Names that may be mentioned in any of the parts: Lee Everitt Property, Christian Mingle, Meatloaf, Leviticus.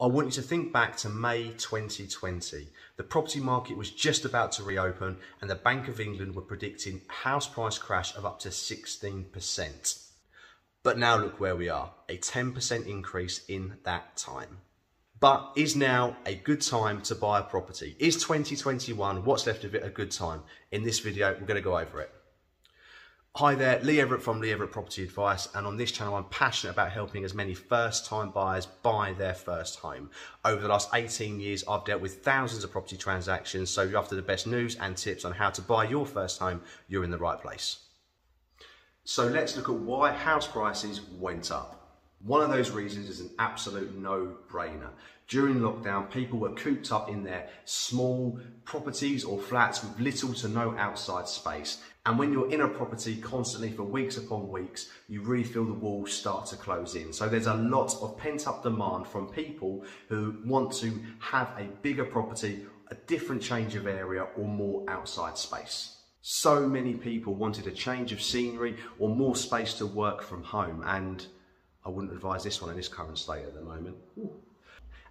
I want you to think back to May 2020. The property market was just about to reopen and the Bank of England were predicting a house price crash of up to 16%. But now look where we are, a 10% increase in that time. But is now a good time to buy a property? Is 2021, what's left of it, a good time? In this video, we're going to go over it. Hi there, Lee Everitt from Lee Everitt Property Advice, and on this channel I'm passionate about helping as many first-time buyers buy their first home. Over the last 18 years I've dealt with thousands of property transactions, so if you're after the best news and tips on how to buy your first home, you're in the right place. So let's look at why house prices went up. One of those reasons is an absolute no-brainer. During lockdown, people were cooped up in their small properties or flats with little to no outside space. And when you're in a property constantly for weeks upon weeks, you really feel the walls start to close in. So there's a lot of pent-up demand from people who want to have a bigger property, a different change of area, or more outside space. So many people wanted a change of scenery or more space to work from home, and I wouldn't advise this one in this current state at the moment.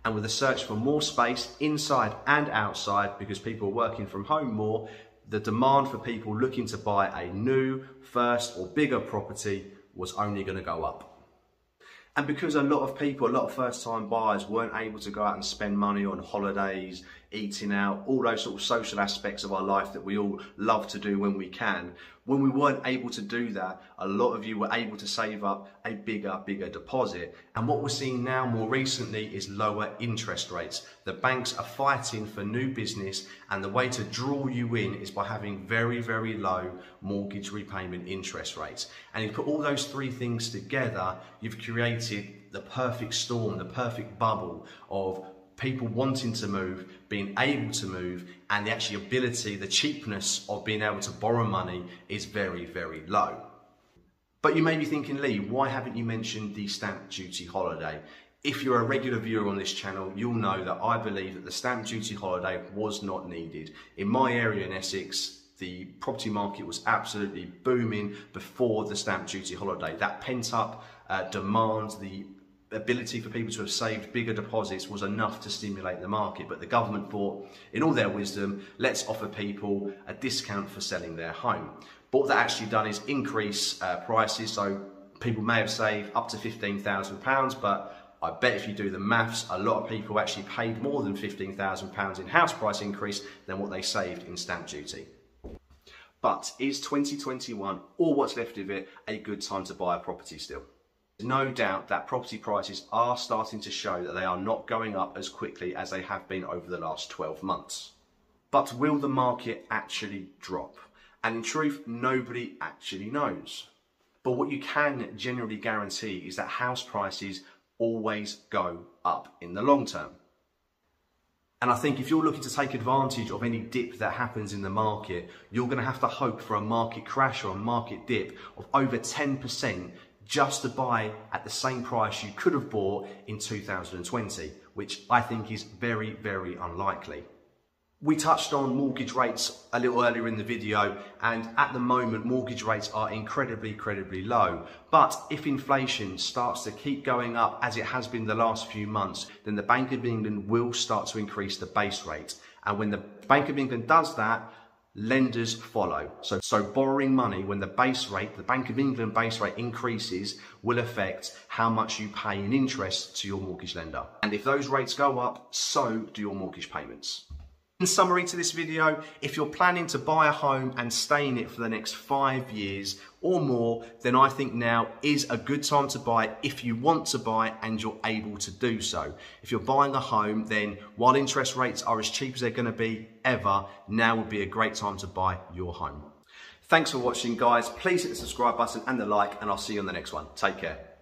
And with a search for more space inside and outside, because people are working from home more, the demand for people looking to buy a new, first or bigger property was only going to go up. And because a lot of people, a lot of first-time buyers weren't able to go out and spend money on holidays, eating out, all those sort of social aspects of our life that we all love to do when we can. When we weren't able to do that, a lot of you were able to save up a bigger deposit. And what we're seeing now more recently is lower interest rates. The banks are fighting for new business, and the way to draw you in is by having very low mortgage repayment interest rates. And you put all those three things together, you've created the perfect storm, the perfect bubble of people wanting to move, being able to move, and the actual ability, the cheapness of being able to borrow money is very low. But you may be thinking, Lee, why haven't you mentioned the stamp duty holiday? If you're a regular viewer on this channel, you'll know that I believe that the stamp duty holiday was not needed. In my area in Essex, the property market was absolutely booming before the stamp duty holiday. That pent-up demand, the ability for people to have saved bigger deposits, was enough to stimulate the market. But the government thought, in all their wisdom, let's offer people a discount for selling their home. But what that actually done is increase prices, so people may have saved up to £15,000, but I bet if you do the maths, a lot of people actually paid more than £15,000 in house price increase than what they saved in stamp duty. But is 2021, or what's left of it, a good time to buy a property still? No doubt that property prices are starting to show that they are not going up as quickly as they have been over the last 12 months. But will the market actually drop? And in truth, nobody actually knows. But what you can generally guarantee is that house prices always go up in the long term. And I think if you're looking to take advantage of any dip that happens in the market, you're going to have to hope for a market crash or a market dip of over 10% just to buy at the same price you could have bought in 2020, which I think is very unlikely. We touched on mortgage rates a little earlier in the video, and at the moment mortgage rates are incredibly low. But if inflation starts to keep going up as it has been the last few months, then the Bank of England will start to increase the base rate. And when the Bank of England does that, lenders follow. So borrowing money when the base rate, the Bank of England base rate, increases will affect how much you pay in interest to your mortgage lender. And if those rates go up, so do your mortgage payments. In summary to this video, if you're planning to buy a home and stay in it for the next 5 years or more, then I think now is a good time to buy if you want to buy and you're able to do so. If you're buying a home, then while interest rates are as cheap as they're going to be ever, now would be a great time to buy your home. Thanks for watching, guys. Please hit the subscribe button and the like, and I'll see you on the next one. Take care.